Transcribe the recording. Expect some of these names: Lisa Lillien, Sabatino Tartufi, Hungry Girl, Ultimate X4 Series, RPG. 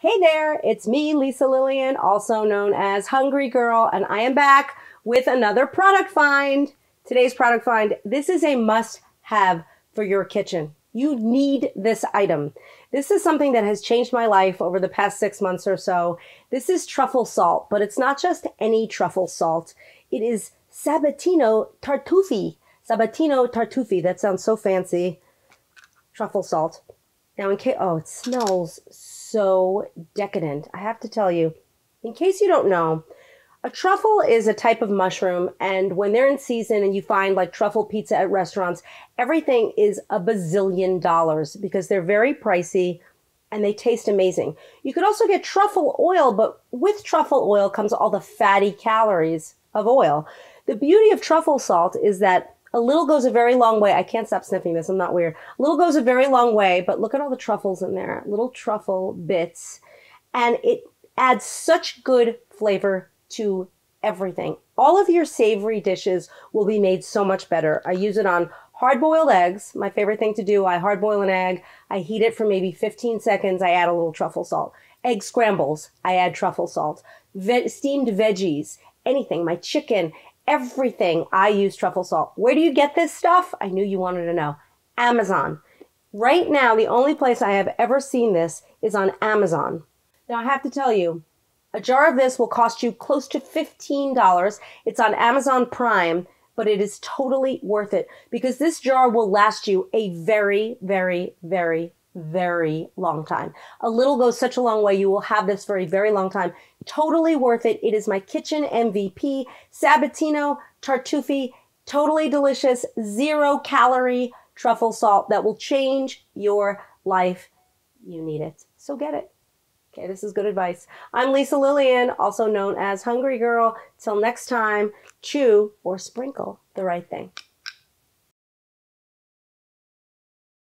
Hey there, it's me, Lisa Lillien, also known as Hungry Girl, and I am back with another product find. Today's product find, this is a must-have for your kitchen. You need this item. This is something that has changed my life over the past 6 months or so. This is truffle salt, but it's not just any truffle salt. It is Sabatino Tartufi. Sabatino Tartufi, that sounds so fancy. Truffle salt. Now in case, oh, it smells so decadent. I have to tell you, in case you don't know, a truffle is a type of mushroom, and when they're in season and you find like truffle pizza at restaurants, everything is $1 bazillion because they're very pricey and they taste amazing. You could also get truffle oil, but with truffle oil comes all the fatty calories of oil. The beauty of truffle salt is that a little goes a very long way. I can't stop sniffing this. I'm not weird. A little goes a very long way, but look at all the truffles in there, little truffle bits. And it adds such good flavor to everything. All of your savory dishes will be made so much better. I use it on hard-boiled eggs, my favorite thing to do. I hard-boil an egg. I heat it for maybe 15 seconds. I add a little truffle salt. Egg scrambles, I add truffle salt. Steamed veggies, anything, my chicken, everything, I use truffle salt. Where do you get this stuff? I knew you wanted to know. Amazon. Right now, the only place I have ever seen this is on Amazon. Now I have to tell you, a jar of this will cost you close to $15. It's on Amazon Prime, but it is totally worth it because this jar will last you a very, very, very, very long time. A little goes such a long way. You will have this for a very long time. Totally worth it. It is my kitchen MVP, Sabatino Tartufi, totally delicious, zero-calorie truffle salt that will change your life. You need it, so get it. Okay, this is good advice. I'm Lisa Lillien, also known as Hungry Girl. Till next time, chew or sprinkle the right thing.